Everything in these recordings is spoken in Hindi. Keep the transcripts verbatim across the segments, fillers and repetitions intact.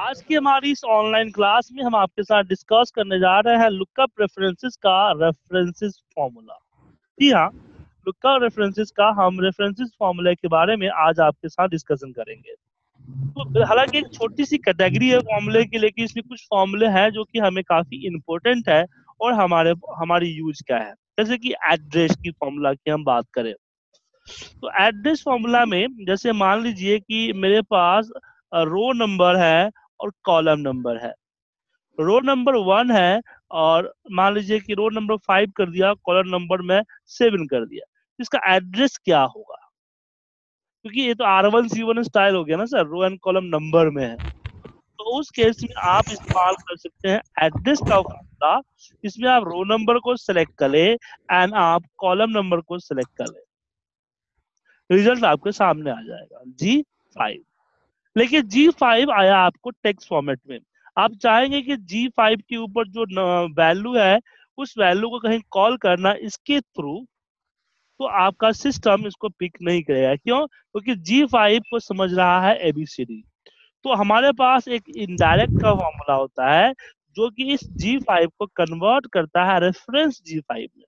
आज की हमारी इस ऑनलाइन क्लास में हम आपके साथ डिस्कस करने जा रहे हैं लुकअप रेफरेंसेस का रेफरेंसेस फार्मूला। जी हाँ, लुकअप रेफरेंसेस का हम रेफरेंसेस फार्मूला के बारे में आज आपके साथ डिस्कशन करेंगे। तो हालांकि एक छोटी सी कैटेगरी है फार्मूले की, लेकिन इसमें कुछ फार्मूले हैं जो कि हमें काफी इम्पोर्टेंट है और हमारे हमारी यूज का है। जैसे कि एड्रेस की फार्मूला की हम बात करें तो एड्रेस फार्मूला में जैसे मान लीजिए कि मेरे पास रो नंबर है और कॉलम नंबर है। रो नंबर वन है और मान लीजिए कि रो नंबर फाइव कर दिया, कॉलम नंबर में सेवन कर दिया। इसका एड्रेस क्या होगा, क्योंकि ये तो R one C one style हो गया ना sir, row and column number में है। तो उस केस में आप इस्तेमाल कर सकते हैं एड्रेस का फार्मूला। इसमें आप रो नंबर को सिलेक्ट कर ले एंड आप कॉलम नंबर को सिलेक्ट कर ले, रिजल्ट आपके सामने आ जाएगा जी फाइव। लेकिन जी फाइव आया आपको टेक्स्ट फॉर्मेट में। आप चाहेंगे कि जी फाइव के ऊपर जो वैल्यू है उस वैल्यू को कहीं कॉल करना इसके थ्रू, तो आपका सिस्टम इसको पिक नहीं करेगा। क्यों? क्योंकि जी फाइव को समझ रहा है ए बी सी डी। तो हमारे पास एक इनडायरेक्ट का फॉर्मूला होता है जो कि इस जी फाइव को कन्वर्ट करता है रेफरेंस जी फाइव में।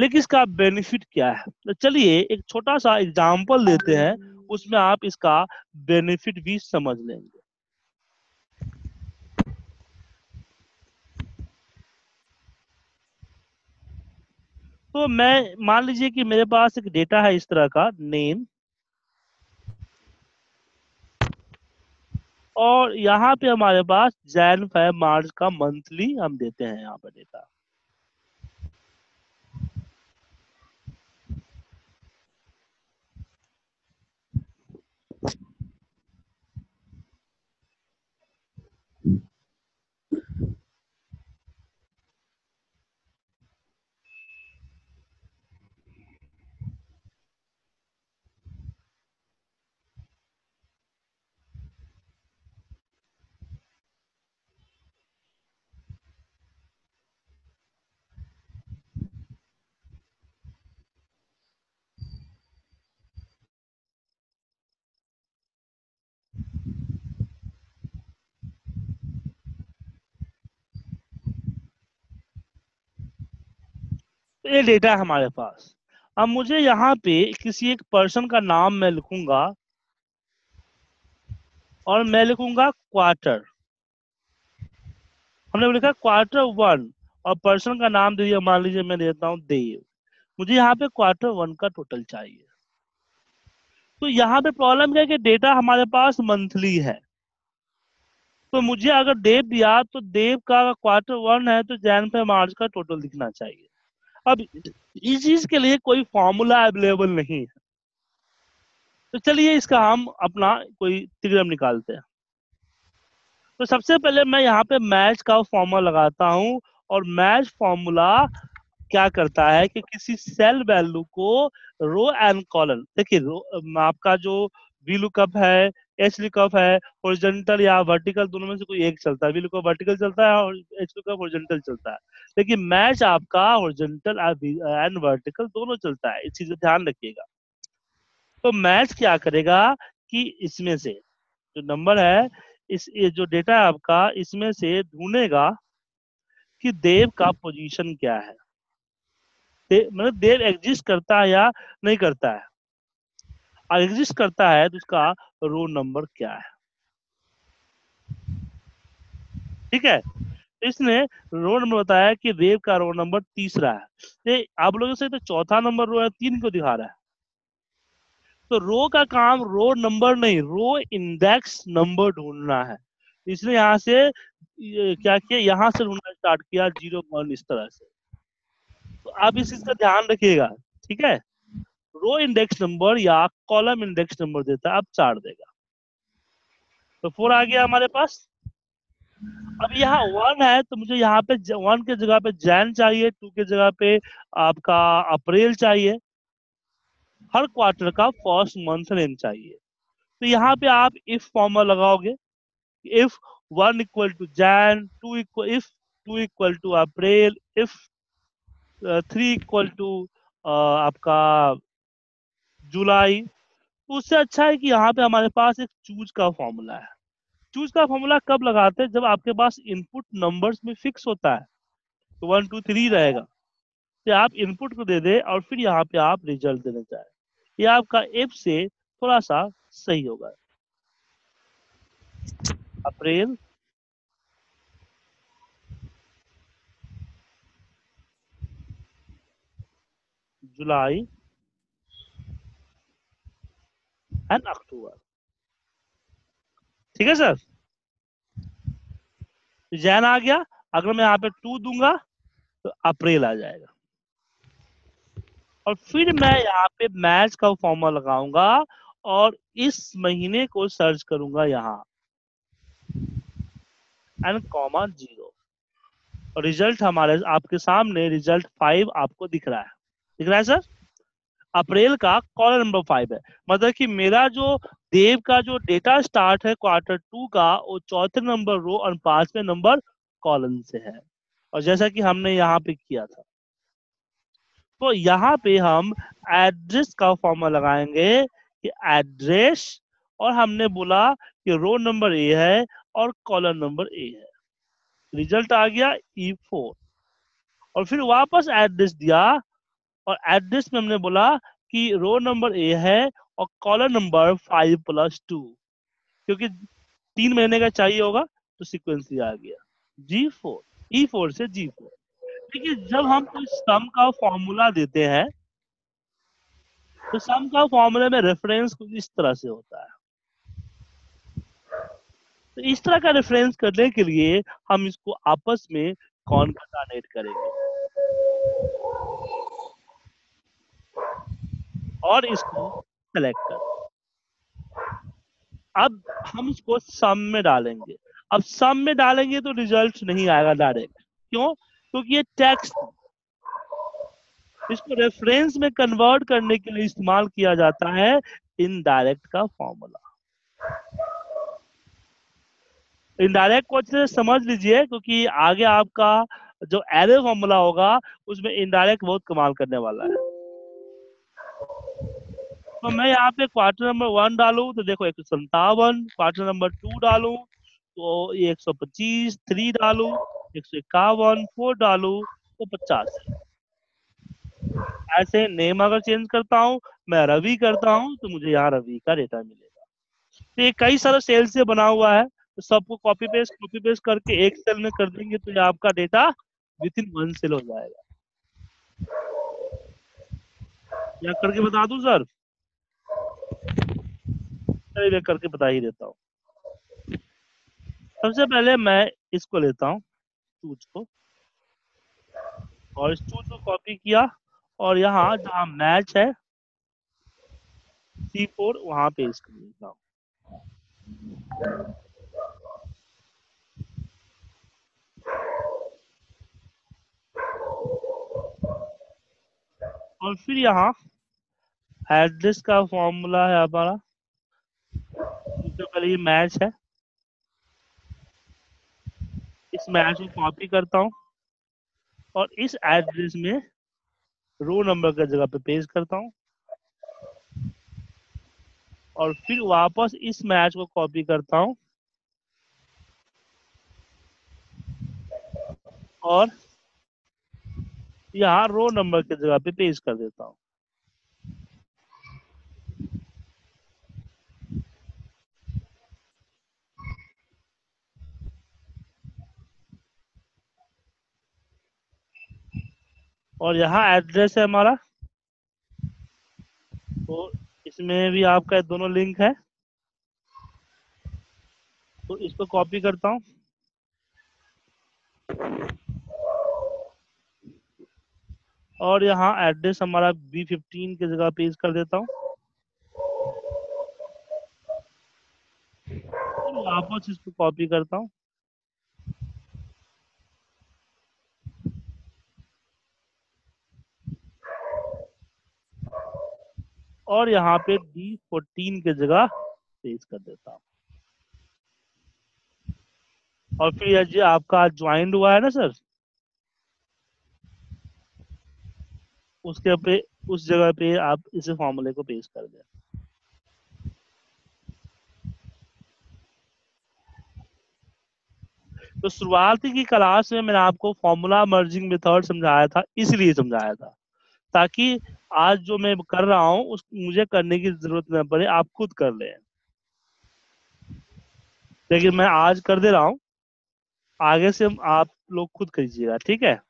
लेकिन इसका बेनिफिट क्या है, तो चलिए एक छोटा सा एग्जांपल देते हैं, उसमें आप इसका बेनिफिट भी समझ लेंगे। तो मैं मान लीजिए कि मेरे पास एक डेटा है इस तरह का नेम, और यहाँ पे हमारे पास जैन फैब मार्च का मंथली हम देते हैं यहाँ पर डेटा। ये डेटा है हमारे पास। अब मुझे यहाँ पे किसी एक पर्सन का नाम मैं लिखूंगा और मैं लिखूंगा क्वार्टर। हमने लिखा क्वार्टर वन और पर्सन का नाम दे दिया, मान लीजिए मैं देता हूँ देव। मुझे यहाँ पे क्वार्टर वन का टोटल चाहिए। तो यहाँ पे प्रॉब्लम क्या है कि डेटा हमारे पास मंथली है, तो मुझे अगर देव दिया तो देव का क्वार्टर वन है तो जैन पे मार्च का टोटल दिखना चाहिए। अब इस चीज के लिए कोई फॉर्मूला अवेलेबल नहीं है, तो चलिए इसका हम अपना कोई त्रिग्राम निकालते हैं। तो सबसे पहले मैं यहाँ पे मैच का फॉर्मूला लगाता हूँ, और मैच फॉर्मूला क्या करता है कि किसी सेल वैल्यू को रो एंड कॉलम, देखिए आपका जो वी लुकअप है, एच लुकअप है, हॉरिजॉन्टल या वर्टिकल दोनों में से कोई एक चलता है। वी लुकअप वर्टिकल चलता है और एच लुकअप हॉरिजॉन्टल चलता है, लेकिन मैच आपका हॉरिजॉन्टल एंड वर्टिकल दोनों चलता है। इस चीज का ध्यान रखिएगा। तो मैच क्या करेगा कि इसमें से जो नंबर है, इस जो डेटा है आपका, इसमें से ढूंढेगा कि देव का पोजीशन क्या है, दे, मतलब देव एग्जिस्ट करता है या नहीं करता है। एग्जिस्ट करता है तो उसका रो नंबर क्या है, ठीक है। इसने रो नंबर बताया कि देव का रो नंबर तीसरा है। ये आप लोगों से तो चौथा नंबर रो है, तीन को दिखा रहा है। तो रो का काम रो नंबर नहीं, रो इंडेक्स नंबर ढूंढना है। इसने यहाँ से क्या किया, यहाँ से ढूंढना स्टार्ट किया जीरो वन इस तरह से। तो आप इस चीज का ध्यान रखिएगा, ठीक है। रो इंडेक्स नंबर या कॉलम इंडेक्स नंबर देता है, आप चार देगा तो फोर आ गया हमारे पास। अब यहाँ वन है तो मुझे यहाँ पे वन के जगह पे जैन चाहिए, टू के जगह पे आपका अप्रैल चाहिए, हर क्वार्टर का फर्स्ट मंथ नेम चाहिए। तो यहाँ पे आप इफ फॉर्मूला लगाओगे, if one equal to Jan, two equal if two equal to April, if three equal to आपका जुलाई, उससे अच्छा है कि यहाँ पे हमारे पास एक चूज का फॉर्मूला है। चूज का फॉर्मूला कब लगाते हैं, जब आपके पास इनपुट नंबर्स में फिक्स होता है, तो वन टू थ्री रहेगा, तो आप इनपुट को दे दे और फिर यहाँ पे आप रिजल्ट देना चाहे। ये आपका एप से थोड़ा सा सही होगा। अप्रैल जुलाई एंड अक्टूबर, ठीक है सर। जैन आ गया, अगर मैं यहाँ पे टू दूंगा तो अप्रैल आ जाएगा, और फिर मैं यहाँ पे मैच का फॉर्मूला लगाऊंगा और इस महीने को सर्च करूंगा यहाँ एंड कॉमा जीरो, और रिजल्ट हमारे आपके सामने रिजल्ट फाइव आपको दिख रहा है, दिख रहा है सर। अप्रैल का कॉलम नंबर फाइव है, मतलब कि मेरा जो देव का जो डेटा स्टार्ट है क्वार्टर टू का, वो चौथे नंबर रो और पांचवें नंबर कॉलम से है, और जैसा कि हमने यहाँ पे किया था, तो यहाँ पे हम एड्रेस का फॉर्मूला लगाएंगे कि एड्रेस, और हमने बोला कि रो नंबर ए है और कॉलम नंबर ए है। रिजल्ट आ गया ई फोर, और फिर वापस एड्रेस दिया, और एड्रेस में हमने बोला कि रो नंबर ए है और column number five plus two, क्योंकि तीन महीने का चाहिए होगा, तो सीक्वेंस आ गया जी फोर, ई फोर से जी फोर। ठीक है, जब हम कोई सम का फॉर्मूला देते हैं, तो सम का फॉर्मूला में रेफरेंस कुछ इस तरह से होता है, तो इस तरह का रेफरेंस करने के लिए हम इसको आपस में कॉनकैटनेट करेंगे और इसको सेलेक्ट कर, अब हम इसको सम में डालेंगे। अब सम में डालेंगे तो रिजल्ट नहीं आएगा डायरेक्ट, क्यों? क्योंकि ये टेक्स्ट, इसको रेफरेंस में कन्वर्ट करने के लिए इस्तेमाल किया जाता है इनडायरेक्ट का फॉर्मूला। इनडायरेक्ट को अच्छे से समझ लीजिए, क्योंकि आगे आपका जो एरे फॉर्मूला होगा उसमें इनडायरेक्ट बहुत कमाल करने वाला है। तो मैं यहाँ पे क्वार्टर नंबर वन डालू तो देखो एक सौ संतावन, क्वार्टर नंबर टू डालू तो एक सौ पच्चीस, थ्री डालू एक सौ इक्यावन, फोर डालू तो पचास। ऐसे नेम अगर चेंज करता हूँ, मैं रवि करता हूँ तो मुझे यहाँ रवि का डेटा मिलेगा। तो ये कई सारा सेल से बना हुआ है, तो सबको कॉपी पेस्ट कॉपी पेस्ट करके एक सेल में कर देंगे, तो ये आपका data within one cell हो जाएगा। क्या करके बता दू सर, करके बता ही देता हूँ। सबसे पहले मैं इसको लेता हूँ, चूज को, और इस चूज को कॉपी किया, और यहाँ जहाँ मैच है सी फोर, वहां पे इसको लेता हूँ। और फिर यहाँ एड्रेस का फॉर्मूला है हमारा, तो पहले ये मैच है, इस मैच को कॉपी करता हूँ और इस एड्रेस में रो नंबर का जगह पे पेस्ट करता हूँ, और फिर वापस इस मैच को कॉपी करता हूँ और यहाँ रो नंबर की जगह पे पेस्ट कर देता हूँ। और यहाँ एड्रेस है हमारा, तो इसमें भी आपका दोनों लिंक है, तो इसको कॉपी करता हूँ और यहाँ एड्रेस हमारा बी फिफ्टीन की जगह पेस्ट कर देता हूँ। तो वापस इसको कॉपी करता हूँ और यहाँ पे डी फोर्टीन के जगह पेस्ट कर देता हूँ, और फिर ये आपका ज्वाइंड हुआ है ना सर, उसके पे उस जगह पे आप इस फॉर्मूले को पेस्ट कर दें। तो शुरुआती की क्लास में मैंने आपको फॉर्मूला मर्जिंग मेथड समझाया था, इसलिए समझाया था ताकि आज जो मैं कर रहा हूँ उस मुझे करने की जरूरत न पड़े, आप खुद कर लें। लेकिन मैं आज कर दे रहा हूँ, आगे से आप लोग खुद कीजिएगा, ठीक है।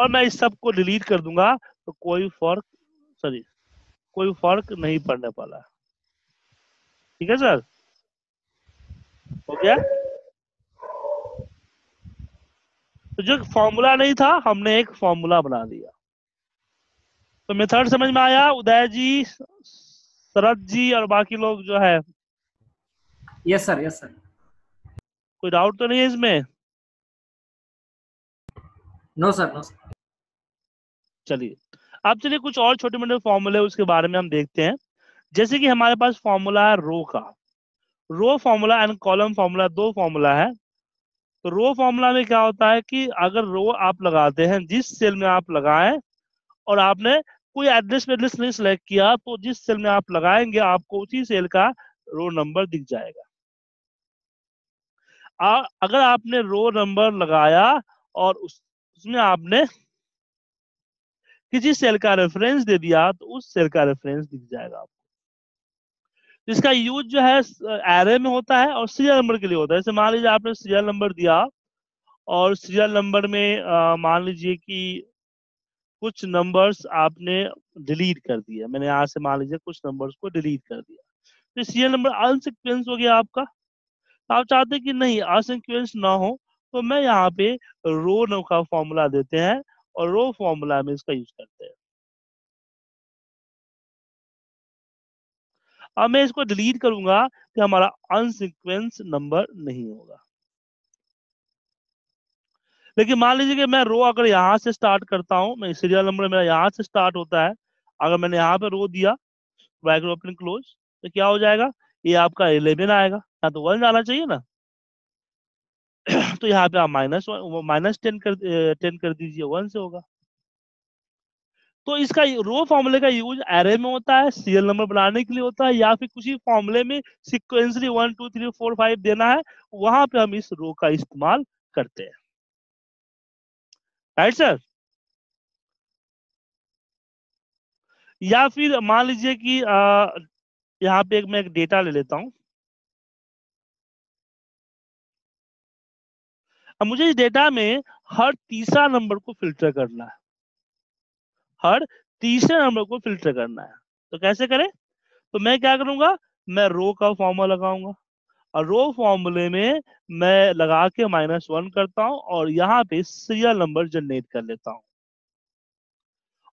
और मैं इस सब को डिलीट कर दूंगा तो कोई फर्क सॉरी कोई फर्क नहीं पड़ने वाला, ठीक है सर, हो गया। तो जो फॉर्मूला नहीं था हमने एक फॉर्मूला बना दिया। तो मेथड समझ में आया उदय जी, शरद जी और बाकी लोग जो है? Yes sir, yes sir. कोई डाउट तो नहीं है इसमें? No sir, no sir. चलिए अब चलिए कुछ और छोटे मोटे फॉर्मूले उसके बारे में हम देखते हैं। जैसे कि हमारे पास फॉर्मूला है रो का, row formula and column formula, दो फॉर्मूला है। तो रो फॉर्मूला में क्या होता है कि अगर रो आप लगाते हैं जिस सेल में आप लगाएं और आपने कोई एड्रेस वेड्रेस नहीं सिलेक्ट किया तो जिस सेल में आप लगाएंगे आपको उसी सेल का रो नंबर दिख जाएगा। आ, अगर आपने रो नंबर लगाया और उस उसमें आपने किसी सेल का रेफरेंस दे दिया तो उस सेल का रेफरेंस दिख जाएगा आपको। इसका यूज जो है एरे में होता है और सीरियल नंबर के लिए होता है। जैसे मान लीजिए आपने सीरियल नंबर दिया और सीरियल नंबर में मान लीजिए कि कुछ नंबर्स आपने डिलीट कर दिए, मैंने यहाँ से मान लीजिए कुछ नंबर्स को डिलीट कर दिया तो सीरियल नंबर अनसिक्वेंस हो गया आपका। तो आप चाहते कि नहीं अनसिक्वेंस ना हो तो मैं यहाँ पे रो नो का फॉर्मूला देते हैं और रो फॉर्मूला में इसका यूज करते हैं। अब मैं इसको डिलीट करूंगा कि हमारा अनसिक्वेंस नंबर नहीं होगा। लेकिन मान लीजिए कि मैं रो अगर यहाँ से स्टार्ट करता हूँ, मैं सीरियल नंबर मेरा यहाँ से स्टार्ट होता है, अगर मैंने यहाँ पे रो दिया ब्रैकेट ओपन क्लोज तो क्या हो जाएगा, ये आपका इलेवन आएगा, या तो वन आना चाहिए ना, तो यहाँ पे आप माइनस माइनस टेन कर टेन कर दीजिए, वन से होगा। तो इसका रो फॉर्मूले का यूज एरे में होता है, सीरियल नंबर बनाने के लिए होता है, या फिर कुछ ही फॉर्मूले में sequentially one two three four five देना है, वहां पे हम इस रो का इस्तेमाल करते हैं, राइट सर। या फिर मान लीजिए कि यहाँ पे मैं एक डेटा ले लेता हूँ। अब मुझे इस डेटा में हर तीसरा नंबर को फिल्टर करना है, हर तीसरे नंबर को फिल्टर करना है। तो कैसे करें? तो मैं क्या करूंगा, मैं रो का फॉर्मूला लगाऊंगा और रो फॉर्मूले में मैं लगा के माइनस वन करता हूं और यहाँ पे सीरियल नंबर जनरेट कर लेता हूं।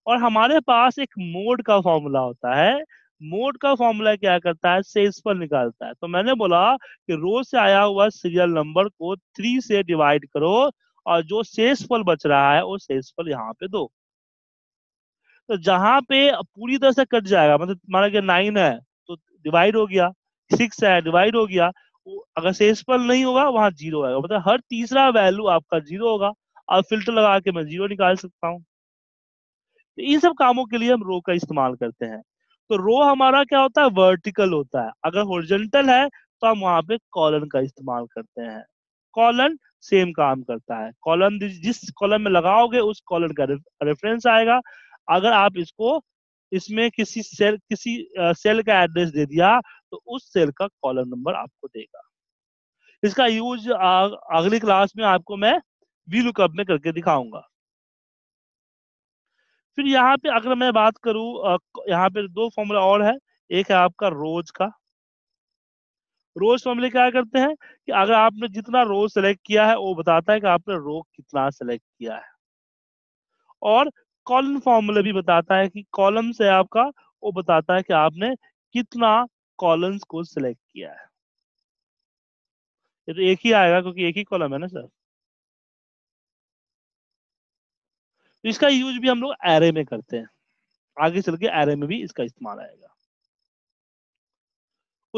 और हमारे पास एक मोड का फॉर्मूला होता है, मोड का फॉर्मूला क्या करता है, सेल्स पर निकालता है। तो मैंने बोला कि रो से आया हुआ सीरियल नंबर को थ्री से डिवाइड करो और जो सेल्स पर बच रहा है वो सेल्स पर यहाँ पे दो। तो जहां पे पूरी तरह से कट जाएगा, मतलब माना कि नाइन है तो डिवाइड हो गया, सिक्स है डिवाइड हो गया, अगर सेल्स पर नहीं होगा वहां जीरो आएगा, मतलब हर तीसरा वैल्यू आपका जीरो होगा। और फिल्टर लगा के मैं जीरो निकाल सकता हूँ। तो इन सब कामों के लिए हम रो का इस्तेमाल करते हैं। तो रो हमारा क्या होता है, वर्टिकल होता है, अगर हॉरिजॉन्टल है तो हम वहां पे कॉलन का इस्तेमाल करते हैं। कॉलन सेम काम करता है, कॉलन जिस कॉलन में लगाओगे उस कॉलन का रेफरेंस आएगा। अगर आप इसको इसमें किसी सेल किसी सेल का एड्रेस दे दिया तो उस सेल का कॉलम नंबर आपको देगा। इसका यूज अगली क्लास में आपको मैं वी लुकअप में करके दिखाऊंगा। फिर यहाँ पे अगर मैं बात करूं, यहाँ पे दो फॉर्मूला और है, एक है आपका रोज का। रोज फॉर्मूले क्या करते हैं कि अगर आपने जितना रो सेलेक्ट किया है वो बताता है कि आपने रो कितना सेलेक्ट किया है, और कॉलम फॉर्मूला भी बताता है कि कॉलम से आपका वो बताता है कि आपने कितना कॉलम्स को सिलेक्ट किया है। ये तो एक ही आएगा क्योंकि एक ही कॉलम है ना सर। तो इसका यूज भी हम लोग एरे में करते हैं, आगे चल के एरे में भी इसका इस्तेमाल आएगा।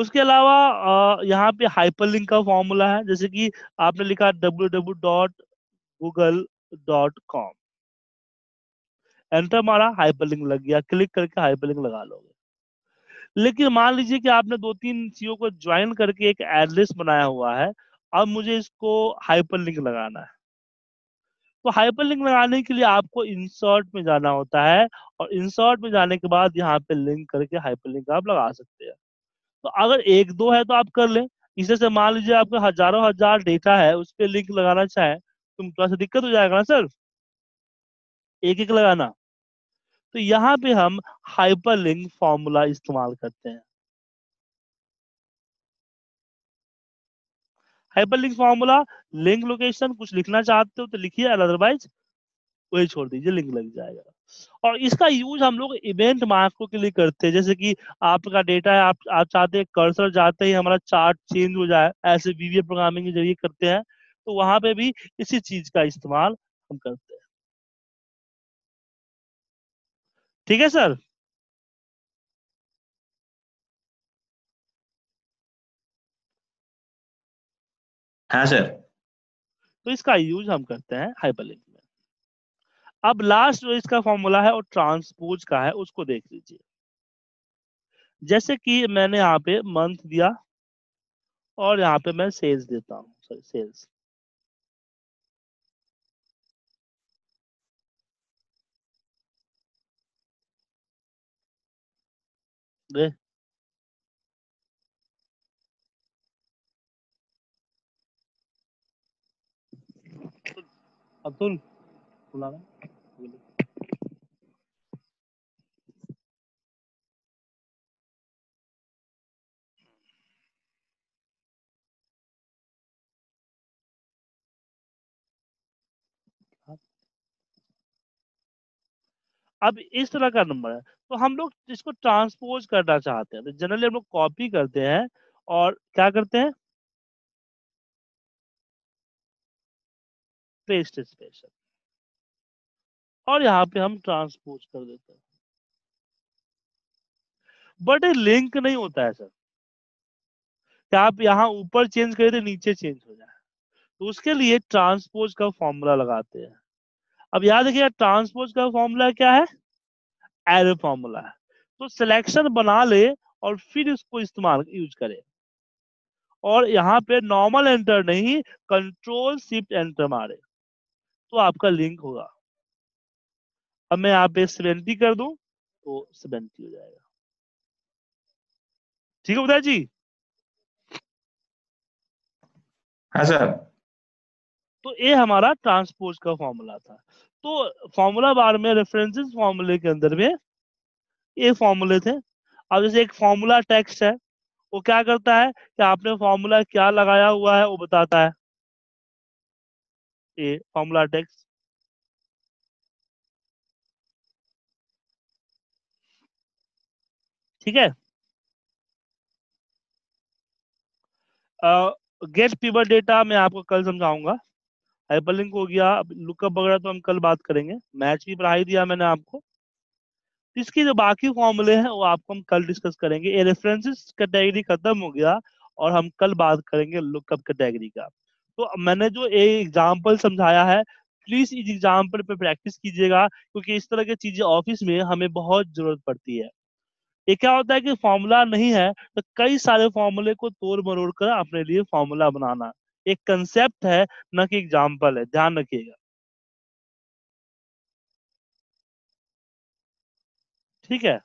उसके अलावा यहाँ पे हाइपरलिंक का फॉर्मूला है, जैसे कि आपने लिखा W W dot Google dot com, enter मारा हाइपरलिंक लग गया, क्लिक करके हाइपरलिंक लगा लोगे। लेकिन मान लीजिए कि आपने दो तीन सीओ को ज्वाइन करके एक एडलिस्ट बनाया हुआ है, अब मुझे इसको हाइपरलिंक लगाना है। तो हाइपरलिंक लगाने के लिए आपको इंसर्ट में जाना होता है और इंसर्ट में जाने के बाद यहाँ पे लिंक करके हाइपरलिंक आप लगा सकते हैं। तो अगर एक दो है तो आप कर लें, इसे से मान लीजिए आपके हजारों हजार डेटा है उस पर लिंक लगाना चाहे तुम थोड़ा सा दिक्कत हो जाएगा ना सर, एक एक लगाना। तो यहाँ पे हम हाइपरलिंक फॉर्मूला इस्तेमाल करते हैं। हाइपरलिंक फॉर्मूला, लिंक लोकेशन कुछ लिखना चाहते हो तो लिखिए, अदरवाइज वही छोड़ दीजिए, लिंक लग जाएगा। और इसका यूज हम लोग इवेंट मास्को के लिए करते हैं, जैसे कि आपका डेटा है, आप आप चाहते हैं कर्सर जाते ही हमारा चार्ट चेंज हो जाए, ऐसे वीवीए प्रोग्रामिंग के जरिए करते हैं, तो वहां पे भी इसी चीज का इस्तेमाल हम करते हैं। ठीक है सर, हाँ सर, तो इसका यूज हम करते हैं हाइपरलिंक में। अब लास्ट जो इसका फॉर्मूला है और ट्रांसपोज का है, उसको देख लीजिए। जैसे कि मैंने यहाँ पे मंथ दिया और यहाँ पे मैं सेल्स देता हूँ, सॉरी सेल्स। दे अब्दुल बुला अब इस तरह का नंबर है तो हम लोग इसको ट्रांसपोज करना चाहते हैं। तो जनरली हम लोग कॉपी करते हैं और क्या करते हैं, पेस्ट स्पेशल, और यहाँ पे हम ट्रांसपोज कर देते हैं। बट लिंक नहीं होता है सर, क्या आप यहाँ ऊपर चेंज करें तो नीचे चेंज हो जाए, तो उसके लिए ट्रांसपोज का फॉर्मूला लगाते हैं। अब याद रखिए ट्रांसपोज का फॉर्मूला क्या है, एरे फॉर्मूला है। तो सिलेक्शन बना ले और फिर इसको इस्तेमाल यूज करे, और यहाँ पे नॉर्मल एंटर नहीं, कंट्रोल शिफ्ट एंटर मारे तो आपका लिंक होगा। अब मैं यहाँ पे सेवेंटी कर दूं तो सेवेंटी हो जाएगा। ठीक है उदय जी, हाँ सर। तो ये हमारा ट्रांसपोज का फॉर्मूला था। तो फॉर्मूला बार में रेफरेंसेस फॉर्मूले के अंदर में ये फॉर्मूले थे। अब जैसे एक फॉर्मूला टेक्स्ट है, वो क्या करता है कि आपने फॉर्मूला क्या लगाया हुआ है वो बताता है, ये फॉर्मूला टेक्स्ट। ठीक है, गेट पीवर डेटा मैं आपको कल समझाऊंगा। हाइपरलिंक हो गया, अब लुकअप वगैरह तो हम कल बात करेंगे, मैच भी पढ़ाई दिया मैंने आपको। इसकी जो बाकी फॉर्मूले हैं वो आपको हम कल डिस्कस करेंगे। ये रेफरेंसेस कैटेगरी खत्म हो गया और हम कल बात करेंगे लुकअप कैटेगरी का। तो मैंने जो ये एग्जाम्पल समझाया है, प्लीज इस एग्जाम्पल पे प्रैक्टिस कीजिएगा, क्योंकि इस तरह की चीजें ऑफिस में हमें बहुत जरूरत पड़ती है। ये क्या होता है कि फॉर्मूला नहीं है तो कई सारे फॉर्मूले को तोड़ मरोड़ कर अपने लिए फॉर्मूला बनाना एक कंसेप्ट है, न कि एग्जाम्पल है, ध्यान रखिएगा। ठीक है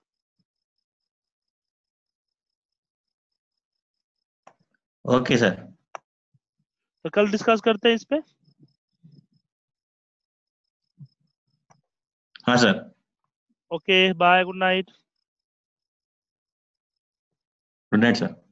ओके सर, तो कल डिस्कस करते हैं इस पे। हाँ sir okay, bye, good night. Good night sir.